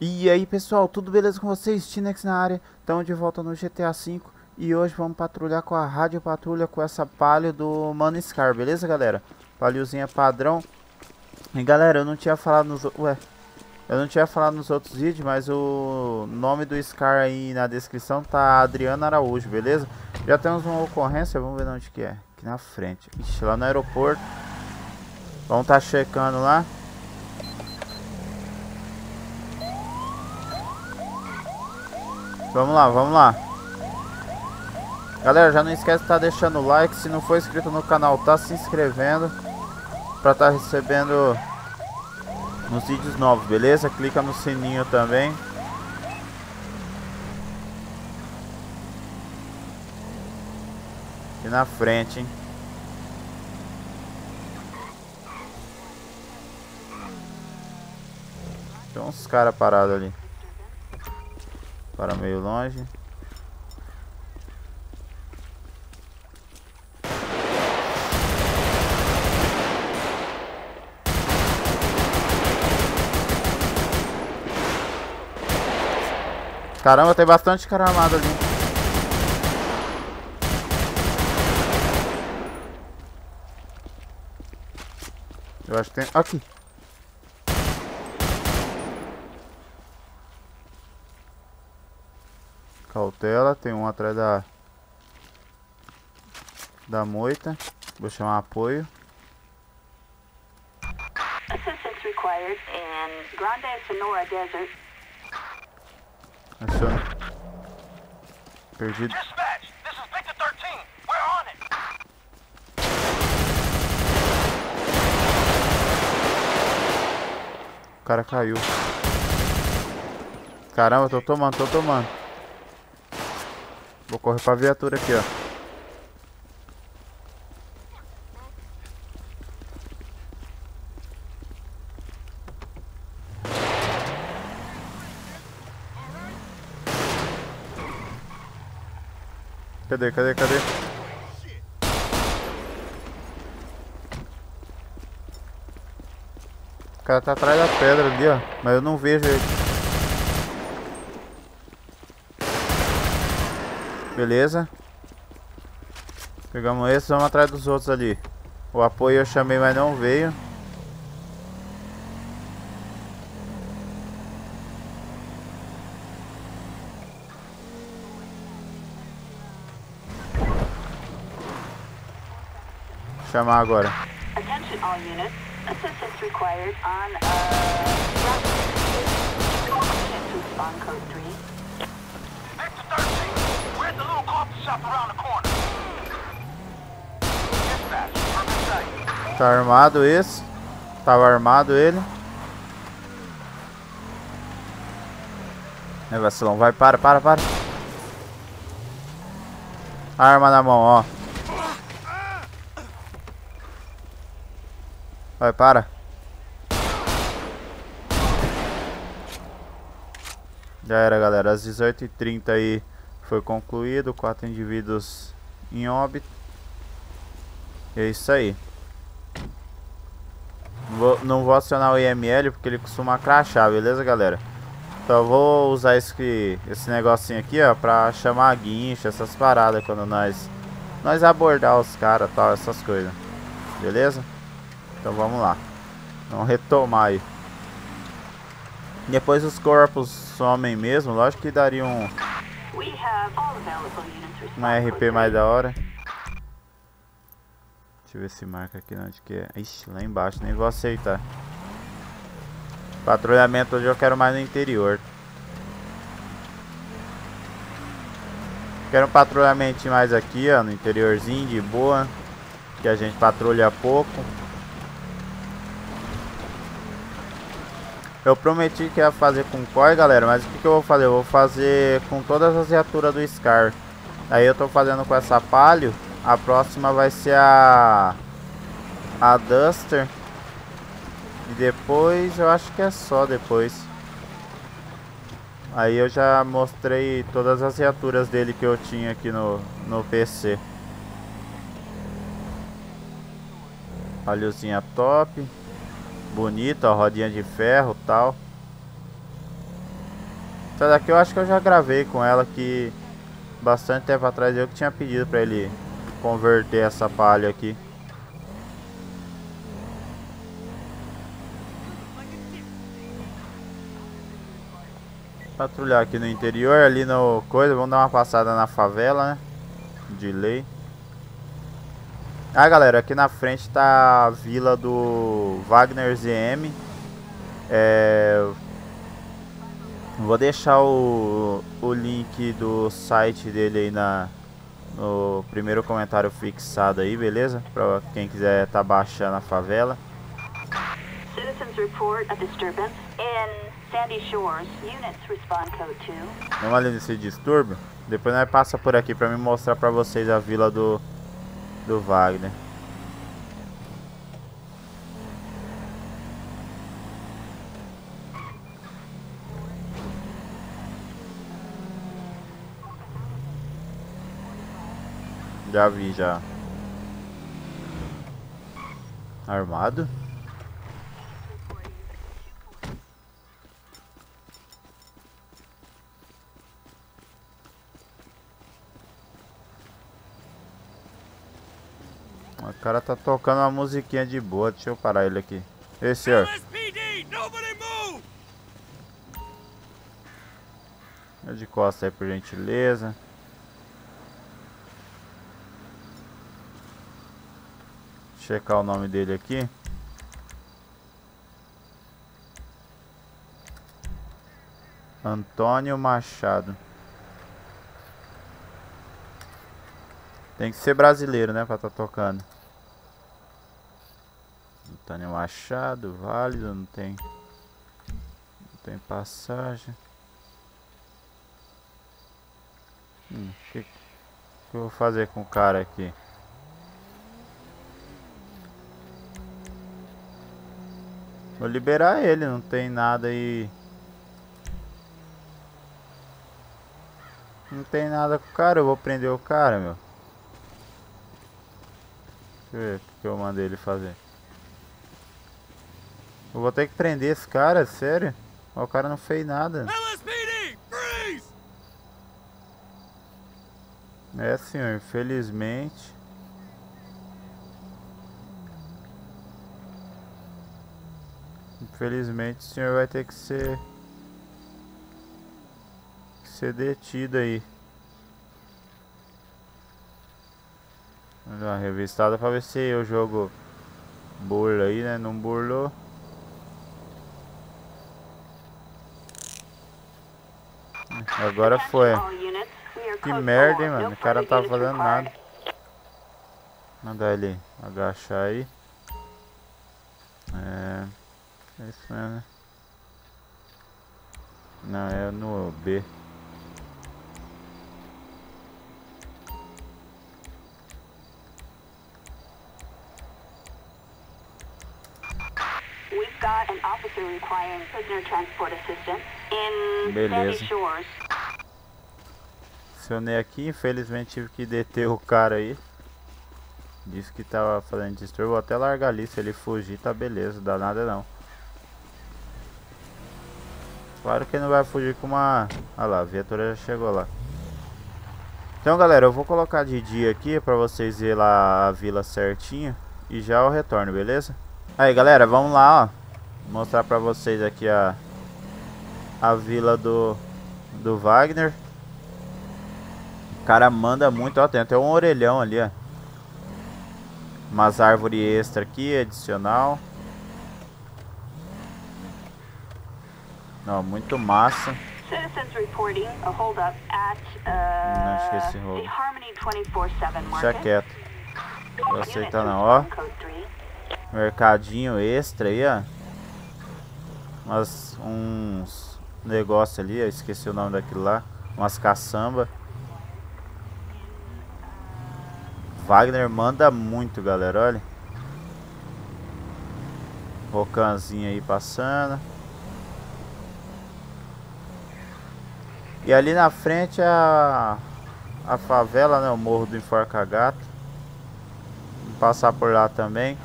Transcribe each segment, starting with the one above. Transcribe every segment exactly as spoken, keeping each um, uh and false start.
E aí pessoal, tudo beleza com vocês? Tinex na área, estamos de volta no G T A cinco e hoje vamos patrulhar com a rádio patrulha com essa palio do Mano Scar, beleza galera? Paliozinha padrão. E galera, eu não tinha falado nos... Ué, eu não tinha falado nos outros vídeos, mas o nome do Scar aí na descrição tá Adriana Araújo, beleza? Já temos uma ocorrência, vamos ver onde que é. Aqui na frente, ixi, lá no aeroporto. Vamos tá checando lá. Vamos lá, vamos lá. Galera, já não esquece de estar deixando o like. Se não for inscrito no canal, tá se inscrevendo pra estar recebendo nos vídeos novos, beleza? Clica no sininho também. E na frente, hein? Tem uns caras parados ali. Para meio longe. Caramba, tem bastante cara armado ali. Eu acho que tem... Aqui. Cautela, tem um atrás da da moita. Vou chamar apoio. Assistance required in Grande Sonora Desert. Perdido. Dispatch, this is Victor thirteen. We're on it. O cara caiu. Caramba, tô tomando, tô tomando. Vou correr pra viatura aqui, ó. Cadê, cadê, cadê? O cara tá atrás da pedra ali, ó. Mas eu não vejo ele. Beleza. Pegamos esse, vamos atrás dos outros ali. O apoio eu chamei, mas não veio. Vou chamar agora. Tá armado esse. Tava armado ele. É vacilão, vai, para, para, para. Arma na mão, ó. Vai, para. Já era galera, às dezoito e trinta aí foi concluído, quatro indivíduos em óbito. E é isso aí. Vou, não vou acionar o I M L porque ele costuma crachar, beleza galera? Então vou usar esse, que, esse negocinho aqui, ó, pra chamar guincho, essas paradas quando nós Nós abordar os caras, tal, essas coisas. Beleza? Então vamos lá. Vamos retomar aí. Depois os corpos somem mesmo, lógico que daria um uma R P mais da hora. Deixa eu ver se marca aqui onde que é. Ixi, lá embaixo, nem vou aceitar. Patrulhamento hoje eu quero mais no interior. Quero um patrulhamento mais aqui, ó, no interiorzinho, de boa, que a gente patrulha pouco. Eu prometi que ia fazer com C O I, galera, mas o que, que eu vou fazer? Eu vou fazer com todas as viaturas do Scar. Aí eu tô fazendo com essa Palio. A próxima vai ser a... A Duster. E depois, eu acho que é só depois. Aí eu já mostrei todas as viaturas dele que eu tinha aqui no, no P C. Alhozinha top. Bonita, ó, rodinha de ferro e tal. Essa daqui eu acho que eu já gravei com ela, que bastante tempo atrás eu que tinha pedido pra ele converter essa palha aqui. Patrulhar aqui no interior, ali no coisa, vamos dar uma passada na favela, né? De lei. Ah, galera, aqui na frente tá a vila do Wagner Z M. É... Vou deixar o, o link do site dele aí na, no primeiro comentário fixado aí, beleza? Pra quem quiser tá baixando a favela. Vamos ali nesse distúrbio. Depois nós passa por aqui pra me mostrar pra vocês a vila do... do Wagner. Já vi, já. Armado. O cara tá tocando uma musiquinha de boa. Deixa eu parar ele aqui. Ei, senhor. L S P D, nobody move! Eu de costa aí, por gentileza. Checar o nome dele aqui. Antônio Machado. Tem que ser brasileiro, né, pra tá tocando. Antônio Machado, válido, não tem. Não tem passagem. Hum, que, que eu vou fazer com o cara aqui? Vou liberar ele, não tem nada aí. Não tem nada com o cara, eu vou prender o cara, meu. Deixa eu ver o que eu mandei ele fazer. Eu vou ter que prender esse cara, sério? O cara não fez nada. L S P D, freeze! É, senhor, infelizmente. Infelizmente o senhor vai ter que ser que ser detido aí. Vamos dar uma revistada pra ver se eu jogo burla aí, né? Não burlou. Agora foi. Que merda, hein, mano? O cara não tava fazendo nada. Mandar ele agachar aí. É... É isso mesmo, né? Não, é no B. Beleza. Acionei aqui, infelizmente tive que deter o cara aí. Disse que tava fazendo distúrbio, vou até largar ali, se ele fugir tá beleza, não dá nada não. Claro que ele não vai fugir com uma... Olha lá, a viatura já chegou lá. Então galera, eu vou colocar de dia aqui pra vocês verem lá a vila certinho. E já eu retorno, beleza? Aí galera, vamos lá, ó. Mostrar pra vocês aqui a a vila do do Wagner. O cara manda muito, ó, tem até um orelhão ali, ó. Umas árvores extra aqui, adicional. Não, muito massa. Não, esqueci o roubo. Deixa quieto. Não aceita não, ó. Mercadinho extra aí, ó. Mas uns negócio ali, eu esqueci o nome daquilo lá. Umas caçamba. Wagner manda muito, galera, olha. Rocanzinho aí passando. E ali na frente a a favela, né, o Morro do Enforca Gato. Vamos passar por lá também.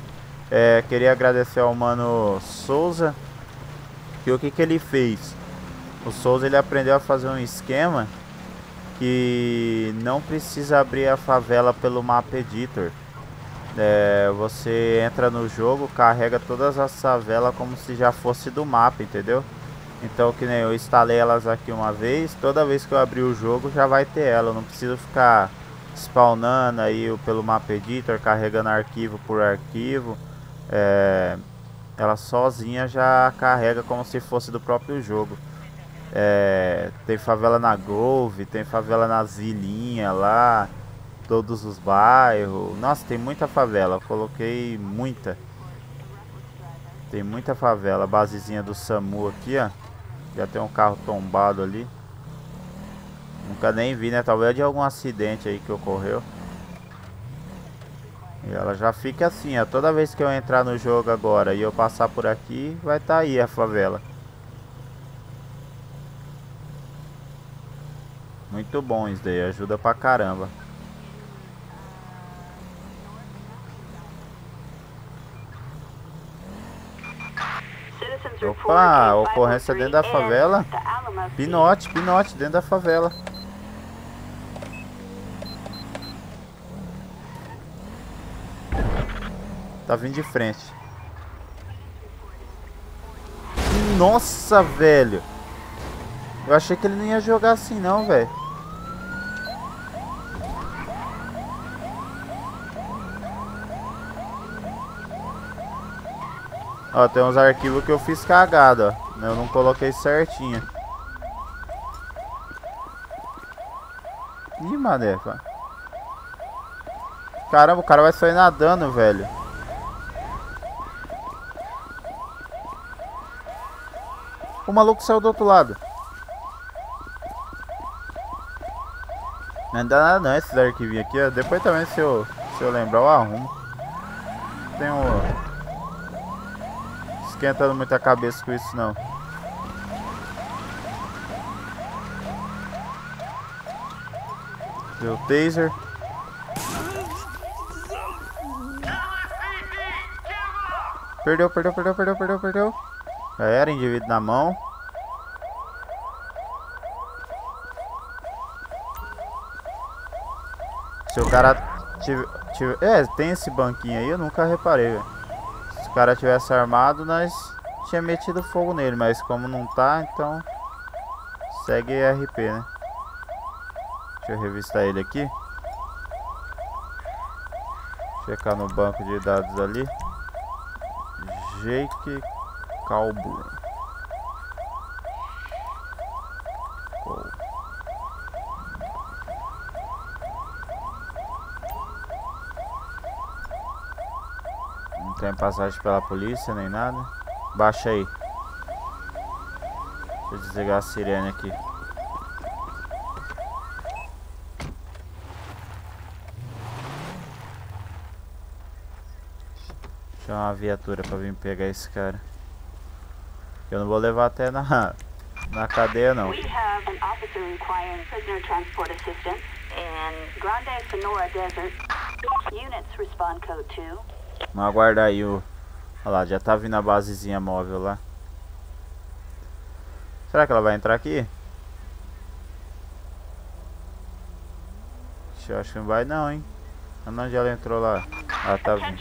É, queria agradecer ao Mano Souza. E o que que ele fez? O Souza, ele aprendeu a fazer um esquema que não precisa abrir a favela pelo mapa editor. É, você entra no jogo, carrega todas as favelas como se já fosse do mapa, entendeu? Então, que nem eu instalei elas aqui uma vez, toda vez que eu abrir o jogo já vai ter ela. Eu não preciso ficar spawnando aí pelo mapa editor, carregando arquivo por arquivo. É, ela sozinha já carrega como se fosse do próprio jogo. É, tem favela na Grove, tem favela nas ilhinhas lá, todos os bairros. Nossa, tem muita favela, eu coloquei muita. Tem muita favela, a basezinha do SAMU aqui, ó. Já tem um carro tombado ali. Nunca nem vi, né? Talvez de algum acidente aí que ocorreu. E ela já fica assim, ó. Toda vez que eu entrar no jogo agora e eu passar por aqui, vai estar aí a favela. Muito bom isso daí, ajuda pra caramba. Opa, ocorrência dentro da favela. Pinote, pinote dentro da favela. Tá vindo de frente. Nossa, velho. Eu achei que ele não ia jogar assim não, velho. Ó, tem uns arquivos que eu fiz cagada, ó. Eu não coloquei certinho. Ih, mané, cara. Caramba, o cara vai sair nadando, velho. O maluco saiu do outro lado. Não dá nada não, esses arquivinhos aqui, ó. Depois também, se eu, se eu lembrar, eu arrumo. Tem um... esquentando muita cabeça com isso não. Meu taser. Perdeu, perdeu, perdeu, perdeu, perdeu, perdeu. Já era, indivíduo na mão. Se o cara tiver, tiver... é, tem esse banquinho aí, eu nunca reparei, velho. Se o cara tivesse armado, nós tinha metido fogo nele, mas como não tá, então segue R P, né? Deixa eu revistar ele aqui. Checar no banco de dados ali. Jake Calbo. Tem passagem pela polícia, nem nada. Baixa aí. Deixa eu desligar a sirene aqui. Chama uma viatura pra vir pegar esse cara. Eu não vou levar até na, na cadeia, não. Vamos aguardar aí o... olha lá, já tá vindo a basezinha móvel lá. Será que ela vai entrar aqui? Eu acho que não vai não, hein? Onde ela entrou lá? Ah, tá vindo.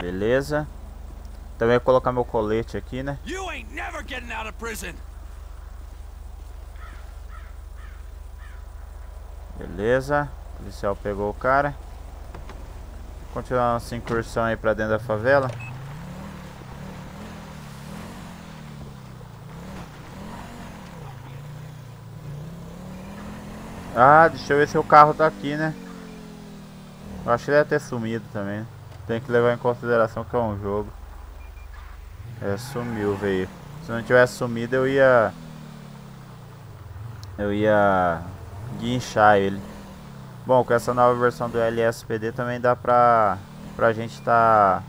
Beleza. Também vou colocar meu colete aqui, né? Beleza. O policial pegou o cara. Continuar nossa incursão aí pra dentro da favela. Ah, deixa eu ver se o carro tá aqui, né? Eu acho que ele ia ter sumido também. Tem que levar em consideração que é um jogo. É, sumiu o veículo. Se não tivesse sumido, eu ia... Eu ia... guinchar ele. Bom, com essa nova versão do L S P D também dá pra... pra gente tá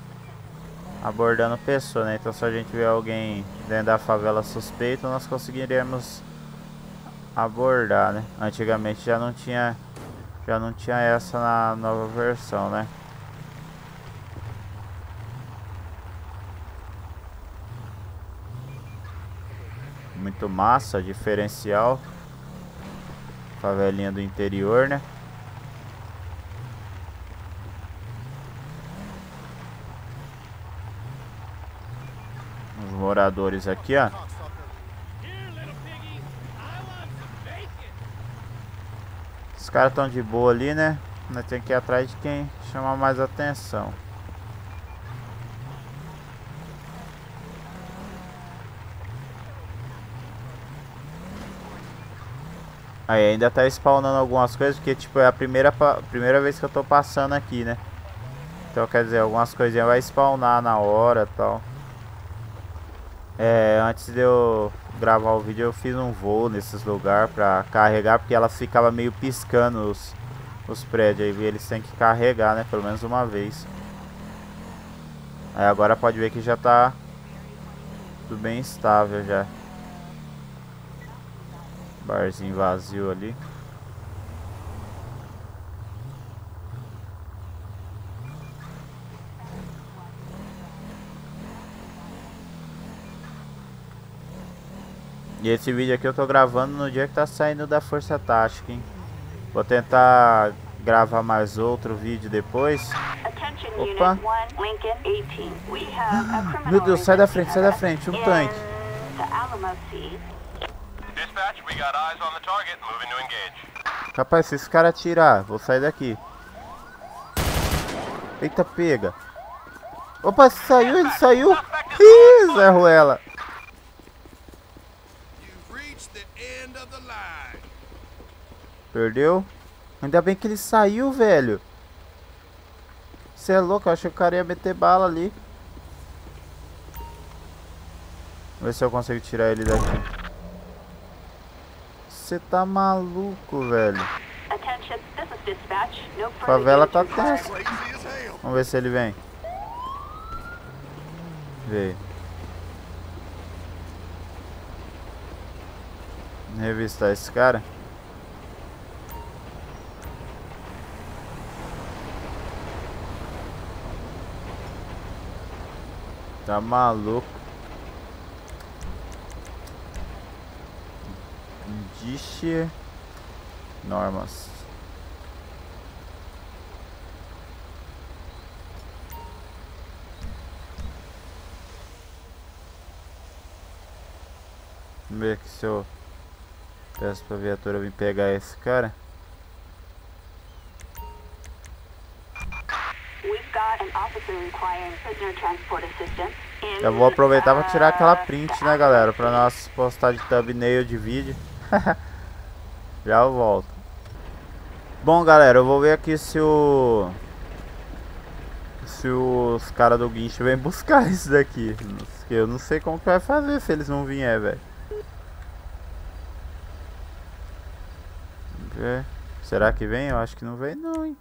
abordando pessoa, né? Então se a gente ver alguém dentro da favela suspeito, nós conseguiremos abordar, né? Antigamente já não tinha, já não tinha essa na nova versão, né? Muito massa, diferencial. Favelinha do interior, né? Os moradores aqui, ó. Os caras estão de boa ali, né? Nós temos que ir atrás de quem chamar mais atenção. Aí ainda tá spawnando algumas coisas, porque tipo, é a primeira, primeira vez que eu tô passando aqui, né? Então quer dizer, algumas coisinhas vai spawnar na hora e tal. É, antes de eu gravar o vídeo eu fiz um voo nesses lugares pra carregar, porque ela ficava meio piscando os, os prédios. Aí eles têm que carregar, né? Pelo menos uma vez. Aí agora pode ver que já tá tudo bem estável já. Barzinho vazio ali. E esse vídeo aqui eu tô gravando no dia que tá saindo da Força Tática, hein? Vou tentar gravar mais outro vídeo depois. Opa! Meu Deus, sai da frente, sai da frente, um tanque. Rapaz, se esse cara atirar, vou sair daqui. Eita, pega. Opa, saiu, ele saiu. Ih, Zé Ruela. Perdeu. Ainda bem que ele saiu, velho. Você é louco, eu achei que o cara ia meter bala ali. Vamos ver se eu consigo tirar ele daqui. Você tá maluco, velho. Favela tá tensa. Vamos ver se ele vem. Veio. Revistar esse cara. Tá maluco. Indícia, normas. Vamos ver aqui se eu peço pra viatura vir pegar esse cara. Eu vou aproveitar pra tirar aquela print, né, galera? Pra nós postar de thumbnail de vídeo. Já eu volto. Bom, galera, eu vou ver aqui se o Se os caras do guincho vêm buscar isso daqui. Eu não sei como que vai fazer se eles não vier, velho. Será que vem? Eu acho que não vem não, hein.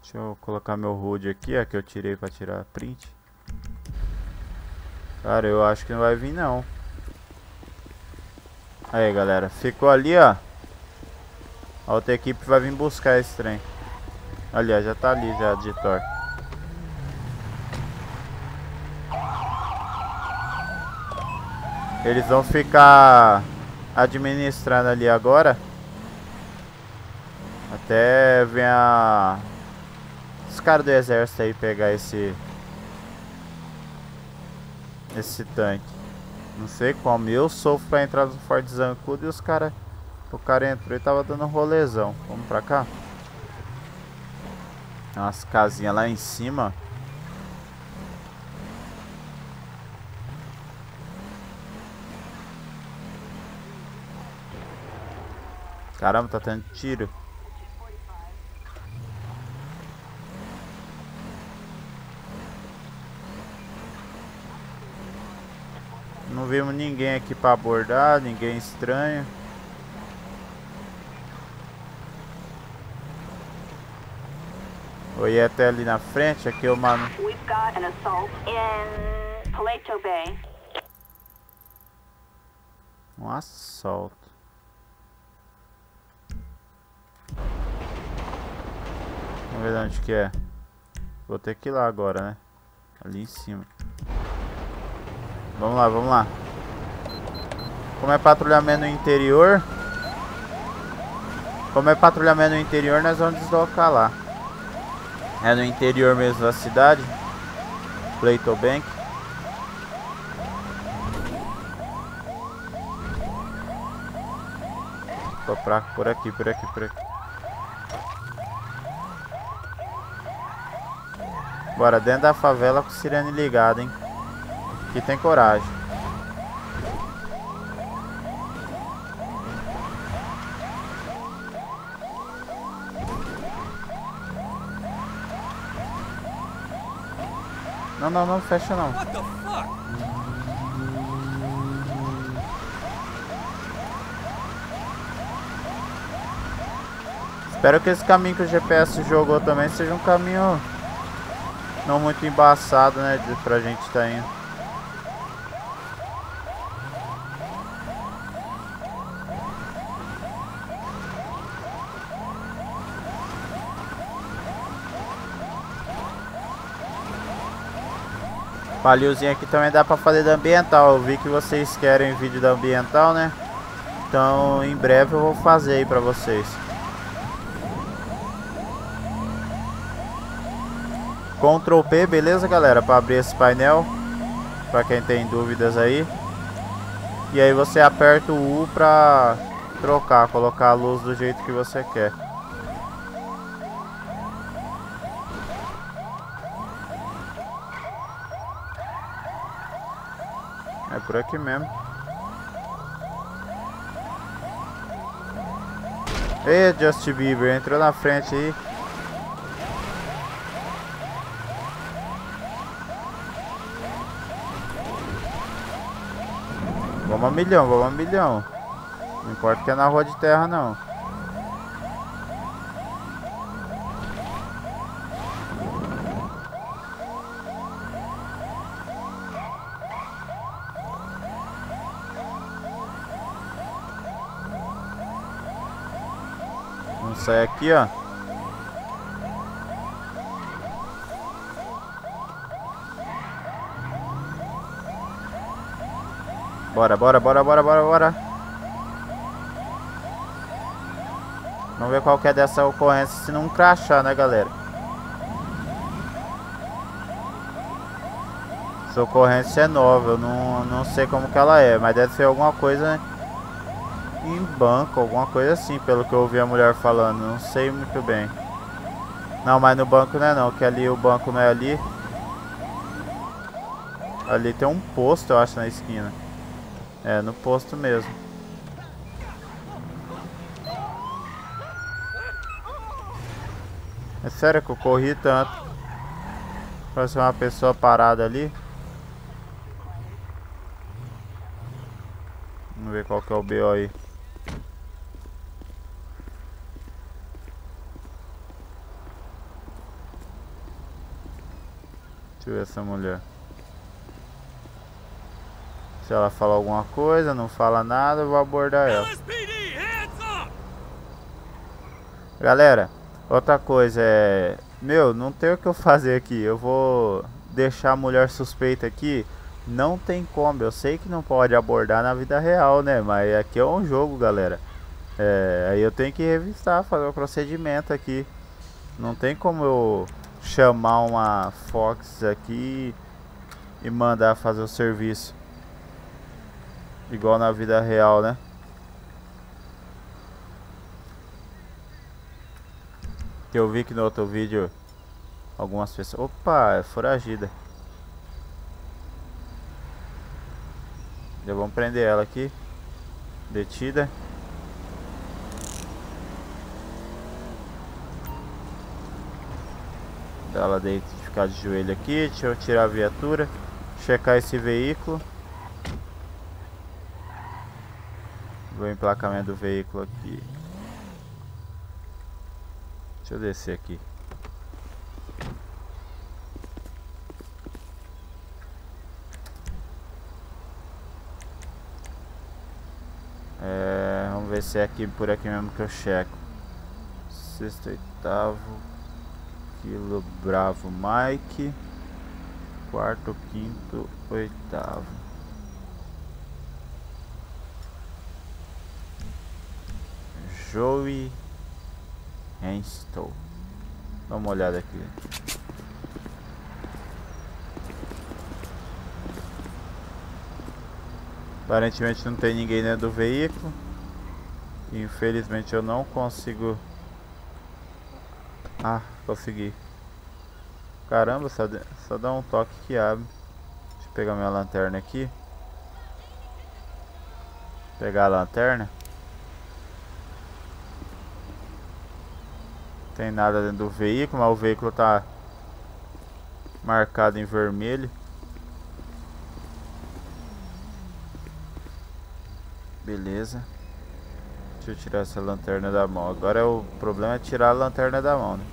Deixa eu colocar meu H U D aqui, ó, que eu tirei pra tirar a print. Cara, eu acho que não vai vir não. Aí, galera, ficou ali, ó. A outra equipe vai vir buscar esse trem. Olha, já tá ali já de torque. Eles vão ficar administrando ali agora até vir a... os caras do exército aí pegar esse Esse tanque. Não sei como, eu sofro pra entrar no Forte Zancudo e os caras... O cara entrou e tava dando rolezão. Vamos pra cá? Tem umas casinhas lá em cima. Caramba, tá tendo tiro. Não vimos ninguém aqui pra abordar, ninguém estranho. Eu ia até ali na frente, aqui o mano. We've got an assault in Playtown Bank. Um assalto. Vamos ver onde que é. Vou ter que ir lá agora, né? Ali em cima. Vamos lá, vamos lá. Como é patrulhamento no interior, Como é patrulhamento no interior, nós vamos deslocar lá. É no interior mesmo da cidade, Playtown Bank. Tô pra, por aqui, por aqui, por aqui. Bora, dentro da favela com o sirene ligado, hein? Aqui tem coragem. Não, não, não, fecha não. Espero que esse caminho que o G P S jogou também seja um caminho... não muito embaçado, né? Pra gente tá indo. Paliozinho aqui também dá pra fazer da ambiental. Eu vi que vocês querem vídeo da ambiental, né? Então em breve eu vou fazer aí pra vocês. Ctrl P, beleza, galera? Para abrir esse painel, para quem tem dúvidas aí. E aí você aperta o U para trocar, colocar a luz do jeito que você quer. É por aqui mesmo. E Justin Bieber entrou na frente aí. Vamos a milhão, vamos a milhão. Não importa que é na rua de terra, não. Vamos sair aqui, ó. Bora, bora, bora, bora, bora, bora. Vamos ver qual que é dessa ocorrência, se não crachar, né, galera? Essa ocorrência é nova, eu não, não sei como que ela é, mas deve ser alguma coisa em banco, alguma coisa assim, pelo que eu ouvi a mulher falando, não sei muito bem. Não, mas no banco não é não, que ali o banco não é ali. Ali tem um posto, eu acho, na esquina. É, no posto mesmo. É sério que eu corri tanto pra ser uma pessoa parada ali. Vamos ver qual que é o B O aí. Deixa eu ver essa mulher. Se ela falar alguma coisa, não fala nada, eu vou abordar ela. Galera, outra coisa é... meu, não tem o que eu fazer aqui. Eu vou deixar a mulher suspeita aqui. Não tem como. Eu sei que não pode abordar na vida real, né? Mas aqui é um jogo, galera. É... aí eu tenho que revistar, fazer o procedimento aqui. Não tem como eu chamar uma Fox aqui e mandar fazer o serviço. Igual na vida real, né? Que eu vi que no outro vídeo algumas pessoas... opa, é foragida. Já vamos prender ela aqui. Detida. Dá ela deita de ficar de joelho aqui. Deixa eu tirar a viatura. Checar esse veículo. Vou emplacamento do veículo aqui. Deixa eu descer aqui. se é aqui por aqui mesmo que eu checo. Sexto, oitavo, Kilo Bravo Mike, quarto, quinto, oitavo. Joey Henstow. Dá uma olhada aqui. Aparentemente não tem ninguém dentro do veículo. Infelizmente eu não consigo. Ah, consegui. Caramba, só, de... só dá um toque que abre. Deixa eu pegar minha lanterna aqui. Pegar a lanterna. Não tem nada dentro do veículo, mas o veículo tá marcado em vermelho. Beleza. Deixa eu tirar essa lanterna da mão. Agora o problema é tirar a lanterna da mão, né?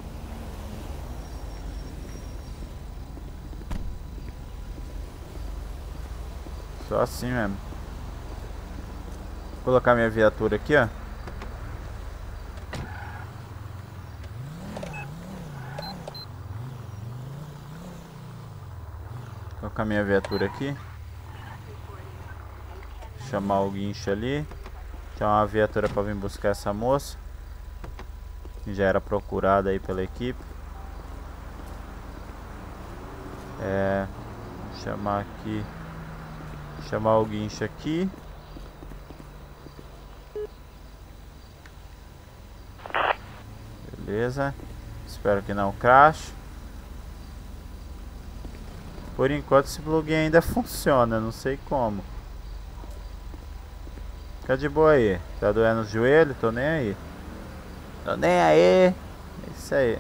Só assim mesmo. Vou colocar minha viatura aqui, ó. Vou colocar minha viatura aqui. Chamar o guincho ali. Chamar uma viatura para vir buscar essa moça, que já era procurada aí pela equipe. É, chamar aqui. Chamar o guincho aqui. Beleza. Espero que não crash. Por enquanto esse plugin ainda funciona, não sei como. Fica de boa aí, tá doendo os joelhos, tô nem aí. Tô nem aí, é isso aí.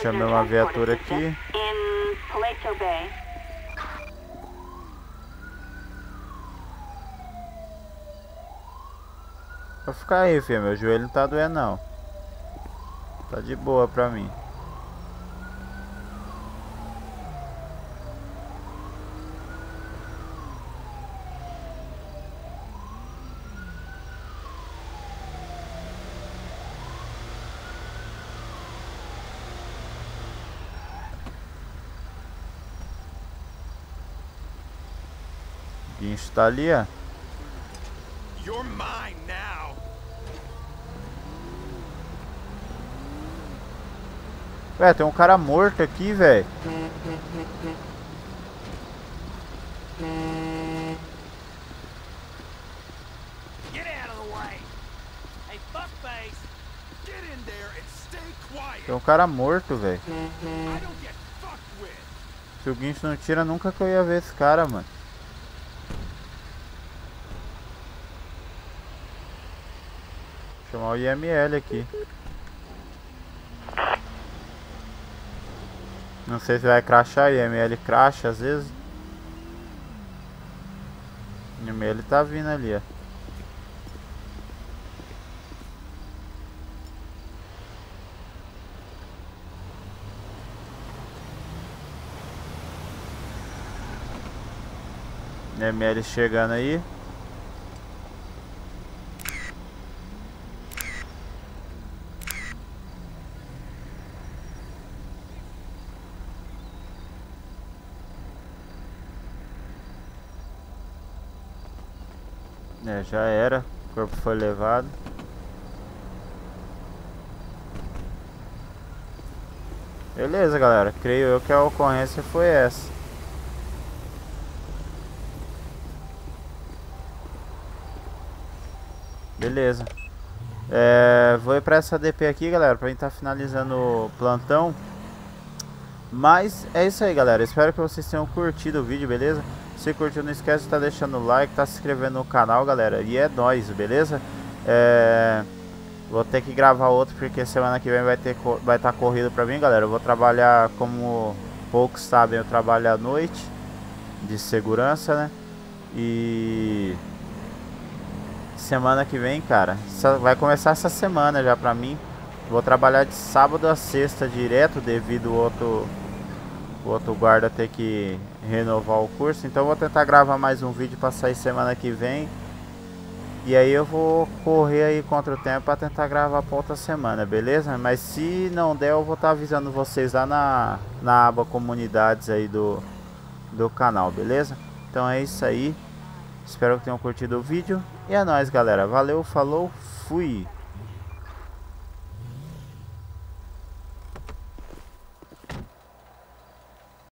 Chamei uma viatura aqui. Vou ficar aí, filho, meu joelho não tá doendo não. Tá de boa pra mim. Tá ali, ó. Ué, tem um cara morto aqui, velho. Tem um cara morto, velho. Se o guincho não tira, nunca que eu ia ver esse cara, mano. Chamar o I M L aqui. Não sei se vai crashar. I M L crasha às vezes. O I M L tá vindo ali, ó. I M L chegando aí. É, já era, o corpo foi levado. Beleza, galera, creio eu que a ocorrência foi essa. Beleza, é, vou ir pra essa D P aqui, galera, pra gente tá finalizando o plantão. Mas é isso aí, galera, espero que vocês tenham curtido o vídeo, beleza? Se curtiu, não esquece de tá deixando o like, tá se inscrevendo no canal, galera. E é nóis, beleza? É... Vou ter que gravar outro, porque semana que vem vai ter vai estar tá corrido pra mim, galera. Eu vou trabalhar, como poucos sabem, eu trabalho à noite, de segurança, né? E... semana que vem, cara, vai começar essa semana já pra mim. Vou trabalhar de sábado a sexta direto, devido ao outro... O outro guarda ter que renovar o curso. Então eu vou tentar gravar mais um vídeo para sair semana que vem. E aí eu vou correr aí contra o tempo para tentar gravar para outra semana, beleza? Mas se não der, eu vou estar avisando vocês lá na, na aba comunidades aí do, do canal, beleza? Então é isso aí. Espero que tenham curtido o vídeo. E é nóis, galera. Valeu, falou, fui!